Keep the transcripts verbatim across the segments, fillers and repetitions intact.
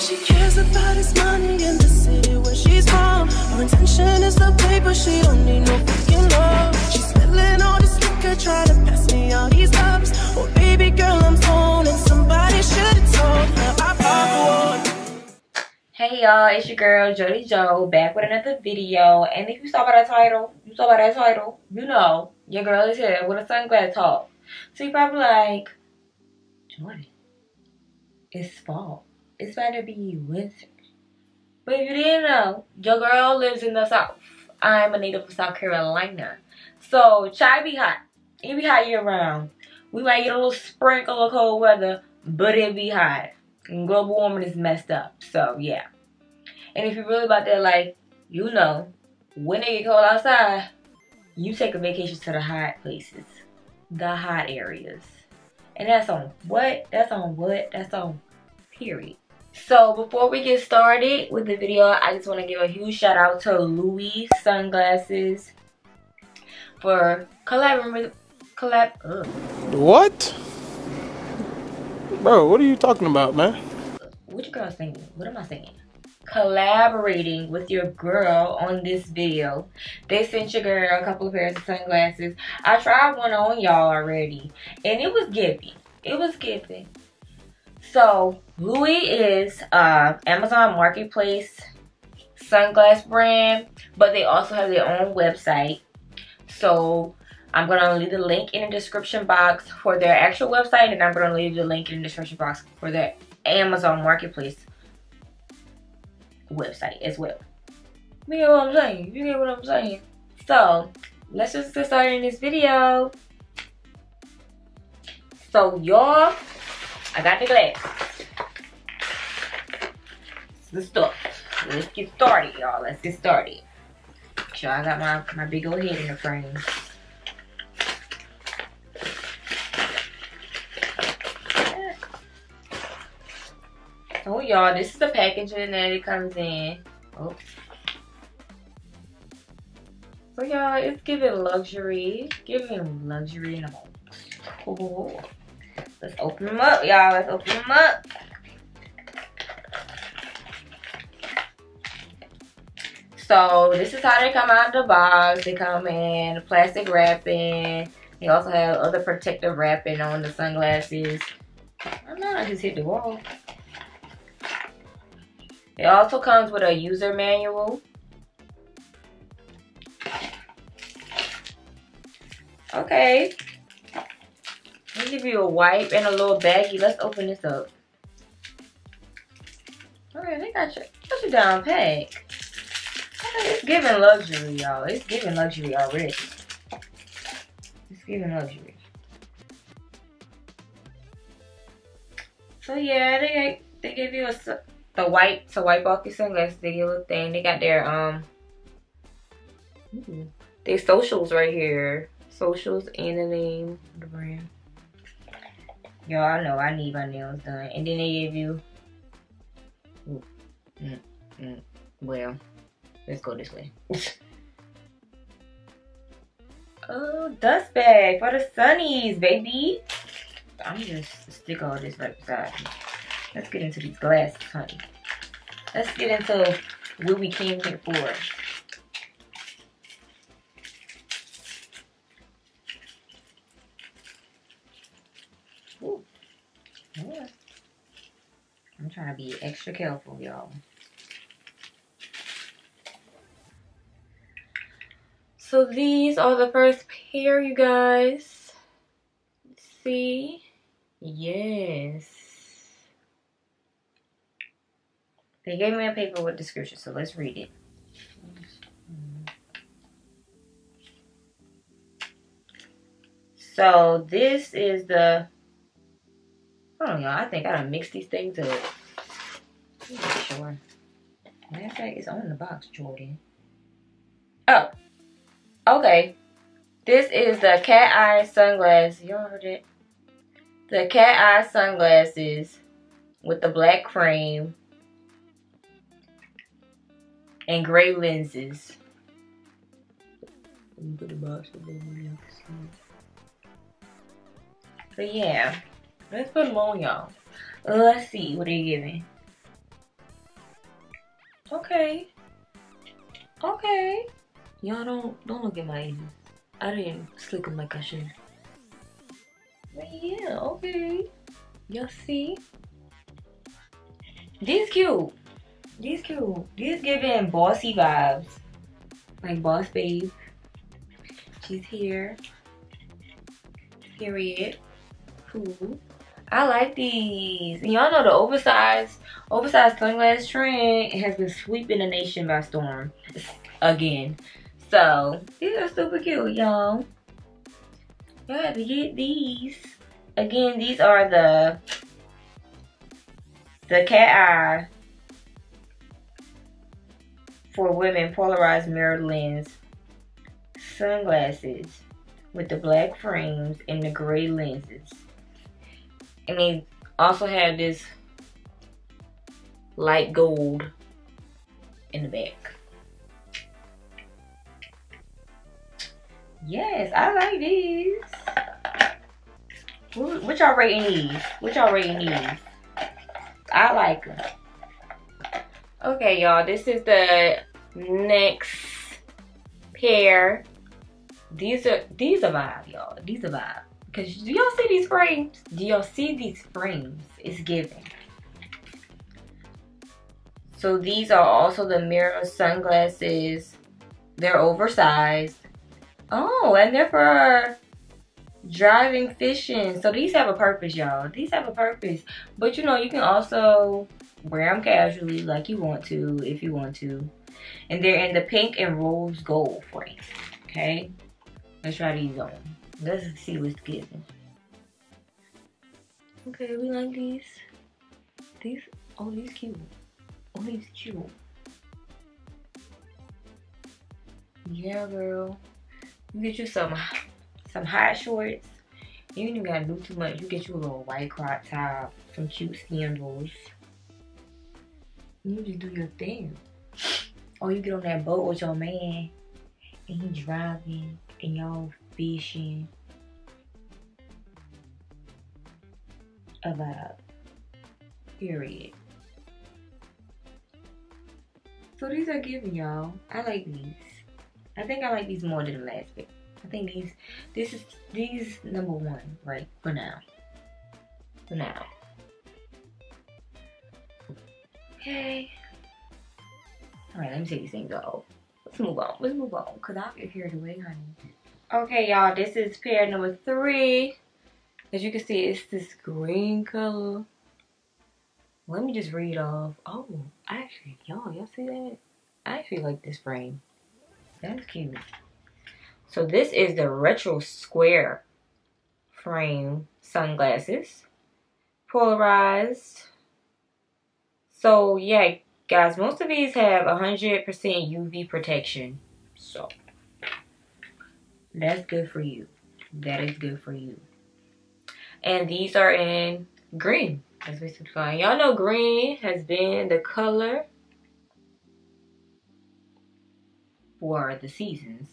all she cares about is money in the city where she's from. Her intention is the paper, she don't need no fucking love. She's spilling all this liquor, trying to pass me all these cups. Oh baby girl, I'm torn and somebody should've told her I bought one. Hey y'all, it's your girl Jody Joe back with another video. And if you saw by that title, you saw by that title, you know your girl is here with a sunglass haul. So you probably like, Jordan, it's fall. It's about to be winter. But if you didn't know, your girl lives in the South. I'm a native of South Carolina. So chai be hot. It be hot year round. We might get a little sprinkle of cold weather, but it be hot. And global warming is messed up, so yeah. And if you're really about that life, you know, when it get cold outside, you take a vacation to the hot places, the hot areas. And that's on what? That's on what? That's on period. So before we get started with the video, I just want to give a huge shout out to Louis Sunglasses for collabing with collab. Ugh. What? Bro, what are you talking about, man? What you girl singing? What am I singing? Collaborating with your girl on this video. They sent your girl a couple of pairs of sunglasses. I tried one on y'all already. And it was giving. It was giving. So, L V I O E is uh, Amazon Marketplace sunglass brand. But they also have their own website. So I'm going to leave the link in the description box for their actual website, and I'm going to leave the link in the description box for their Amazon Marketplace website as well. You get what I'm saying? You get what I'm saying? So, let's just get started in this video. So, y'all, I got the glass. Let's start. Let's get started, y'all. Let's get started. Make sure I got my, my big old head in the frame. So y'all, this is the packaging that it comes in. Oh. So y'all, it's giving luxury. Giving luxury and all. Cool. Let's open them up, y'all. Let's open them up. So this is how they come out of the box. They come in plastic wrapping. They also have other protective wrapping on the sunglasses. I know I just hit the wall. It also comes with a user manual. Okay. Let me give you a wipe and a little baggie. Let's open this up. Okay, they got your, got your down pack. It's giving luxury, y'all. It's giving luxury already. It's giving luxury. So yeah, they they give you a the wipe to wipe off your sunglasses. They get a little thing. They got their um their socials right here. Socials and the name of the brand. Y'all, I know I need my nails done. And then they give you ooh, mm, mm, well, let's go this way. Oh, dust bag for the sunnies, baby. I'm just stick all this right beside me. Let's get into these glasses, honey. Let's get into what we came here for. Ooh. Yeah. I'm trying to be extra careful, y'all. So these are the first pair, you guys. Let's see? Yes. They gave me a paper with description, so let's read it. So this is the, hold on y'all, I think I done mixed these things up. I'm not sure. Matter of fact, it's on the box, Jordan. Oh, okay. This is the cat eye sunglasses. Y'all heard it? The cat eye sunglasses with the black frame and gray lenses. But yeah, let's put them on, y'all. Let's see what they're giving. Okay. Okay. Y'all don't don't look at my ears. I didn't slick them like I should. But yeah, okay. Y'all see? These cute. These cute. These giving bossy vibes. Like boss babe. She's here. Period. Cool. I like these. Y'all know the oversized oversized sunglass trend has been sweeping the nation by storm again. So these are super cute, y'all. Y'all have to get these. Again, these are the the cat eye for women polarized mirror lens sunglasses with the black frames and the gray lenses. And they also have this light gold in the back. Yes, I like these. What y'all rating these? What y'all rating these? I like them. Okay, y'all. This is the next pair. These are these are vibe, y'all. These are vibe. Because do y'all see these frames? Do y'all see these frames? It's giving. So these are also the mirror sunglasses. They're oversized. Oh, and they're for driving, fishing. So these have a purpose, y'all. These have a purpose. But you know, you can also wear them casually like you want to, if you want to. And they're in the pink and rose gold frame. Okay? Let's try these on. Let's see what's giving. Okay, we like these. These, oh, these cute. Oh, these cute. Yeah, girl. You get you some some hot shorts. You ain't even gotta do too much. You get you a little white crop top, some cute sandals. You just do your thing. Or you get on that boat with your man, and he driving, and y'all fishing. A vibe. Period. So these are giving, y'all. I like these. I think I like these more than the last bit. I think these, this is, these number one, right? For now. For now. Okay. Alright, let me take these things off. Let's move on. Let's move on. Because I'll get carried away, honey. Okay, y'all. This is pair number three. As you can see, it's this green color. Let me just read off. Oh, actually, y'all, y'all see that? I actually like this frame. That's cute. So this is the retro square frame sunglasses, polarized. So yeah, guys, most of these have one hundred percent U V protection. So that's good for you. That is good for you. And these are in green. That's basically fine. Y'all know green has been the color for the seasons,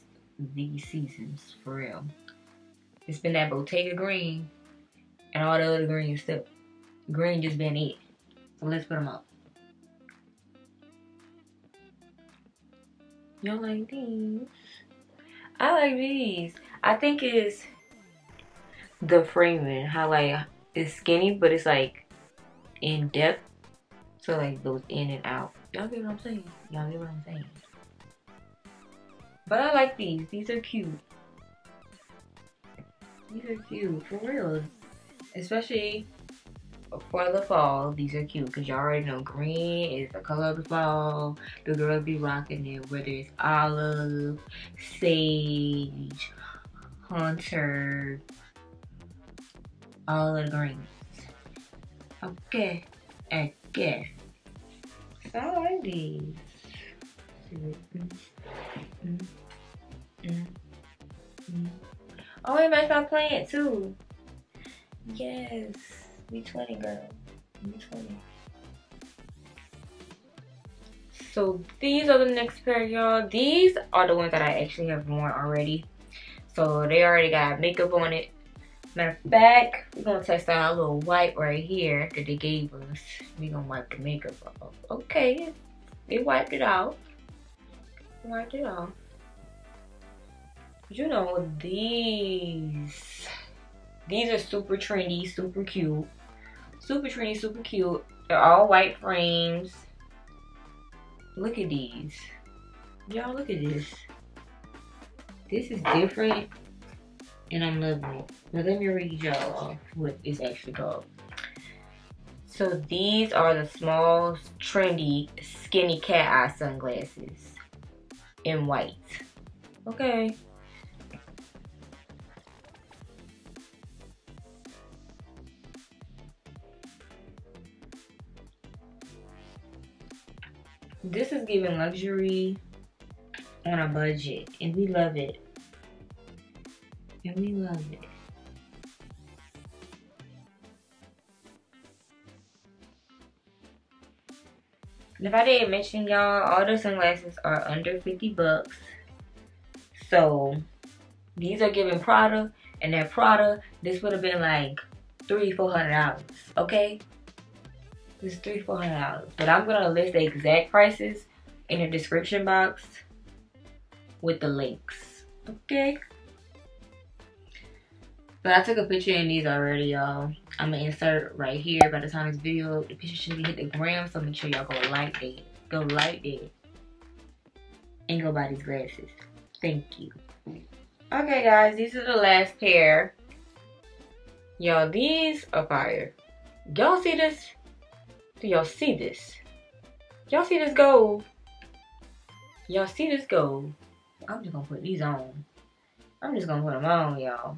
these seasons, for real. It's been that Bottega green and all the other green stuff. Green just been it. So let's put them up. Y'all like these? I like these. I think it's the framing, how like it's skinny, but it's like in depth. So like goes in and out. Y'all get what I'm saying? Y'all get what I'm saying? But I like these. These are cute. These are cute, for real. Especially for the fall, these are cute. Because y'all already know green is the color of the fall. The girls be rocking it, whether it's olive, sage, hunter, all the greens. Okay, I guess. So I like these. Mm, mm, mm. Oh, it makes my plant too. Yes, we twenty, girl. We twenty. So these are the next pair, y'all. These are the ones that I actually have worn already. So they already got makeup on it. Matter of fact, we're gonna test out a little wipe right here that they gave us. We're gonna wipe the makeup off. Okay, They wiped it out. Wiped it out. You know, these. These are super trendy, super cute. Super trendy, super cute. They're all white frames. Look at these. Y'all, look at this. This is different. And I'm loving it. Now let me read y'all what is actually called. So these are the small, trendy, skinny cat eye sunglasses in white. Okay. This is giving luxury on a budget, and we love it. And we love it. If I didn't mention, y'all, all the sunglasses are under fifty bucks. So these are giving Prada, and that Prada, this would have been like three, four hundred dollars. Okay, this is three, four hundred dollars. But I'm gonna list the exact prices in the description box with the links. Okay. But I took a picture in these already, y'all. I'm gonna insert right here. By the time this video, the picture should be hit the gram, so make sure y'all go like that. Go like that. And go buy these glasses. Thank you. Okay, guys, these are the last pair. Y'all, these are fire. Y'all see this? Do y'all see this? Y'all see this gold? Y'all see this gold? I'm just gonna put these on. I'm just gonna put them on, y'all.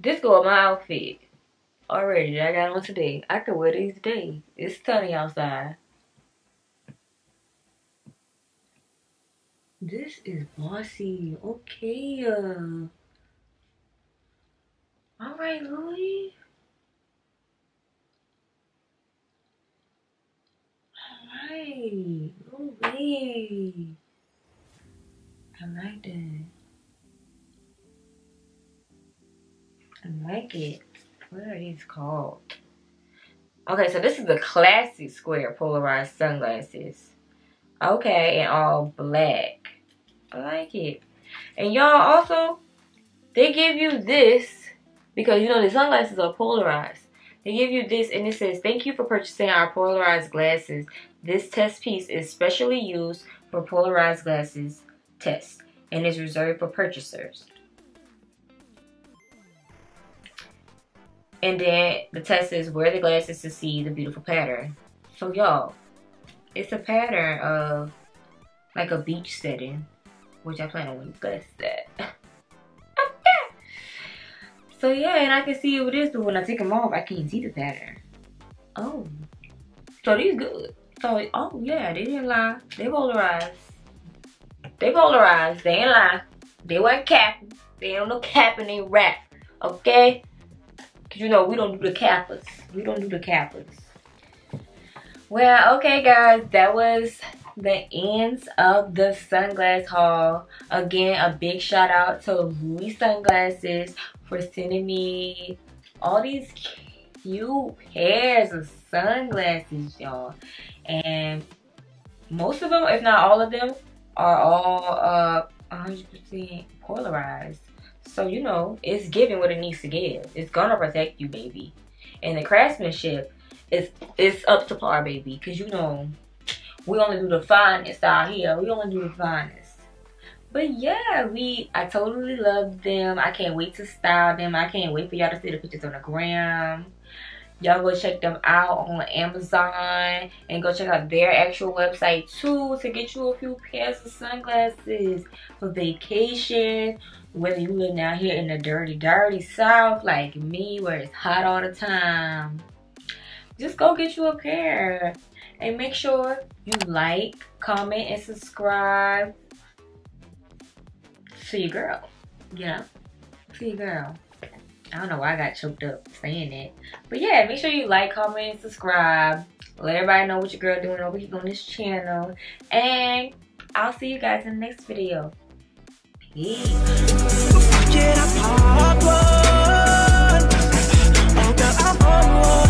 This go with my outfit already that I got on today. I could wear these today. It's sunny outside. This is bossy. Okay. Uh. Alright, Louis. Alright. Louis. I like that. I like it. What are these called? Okay, so this is the classic square polarized sunglasses. Okay, and all black. I like it. And y'all also, they give you this because you know the sunglasses are polarized. They give you this and it says, "Thank you for purchasing our polarized glasses. This test piece is specially used for polarized glasses test and is reserved for purchasers." And then the test is wear the glasses to see the beautiful pattern. So y'all, it's a pattern of like a beach setting, which I plan on wearing glasses at. Okay. So yeah, and I can see what it is, but when I take them off, I can't see the pattern. Oh, so these good. So oh yeah, they didn't lie. They polarized. They polarized. They ain't lie. They weren't capping. They ain't no capping. They rap. Okay. You know, we don't do the kappas. We don't do the kappas. Well, okay, guys. That was the ends of the sunglass haul. Again, a big shout out to Louis Sunglasses for sending me all these cute pairs of sunglasses, y'all. And most of them, if not all of them, are all uh, one hundred percent polarized. So, you know, it's giving what it needs to give. It's gonna protect you, baby. And the craftsmanship is it's up to par, baby. Because, you know, we only do the finest out here. We only do the finest. But, yeah, we I totally love them. I can't wait to style them. I can't wait for y'all to see the pictures on the gram. Y'all go check them out on Amazon. And go check out their actual website, too, to get you a few pairs of sunglasses for vacation. Whether you live down here in the dirty, dirty South like me, where it's hot all the time, just go get you a pair. And make sure you like, comment, and subscribe to your girl. You know, to your girl. I don't know why I got choked up saying that. But yeah, make sure you like, comment, and subscribe. Let everybody know what your girl doing over here on this channel. And I'll see you guys in the next video. Before I get up, hard one. Oh girl, I'm on one.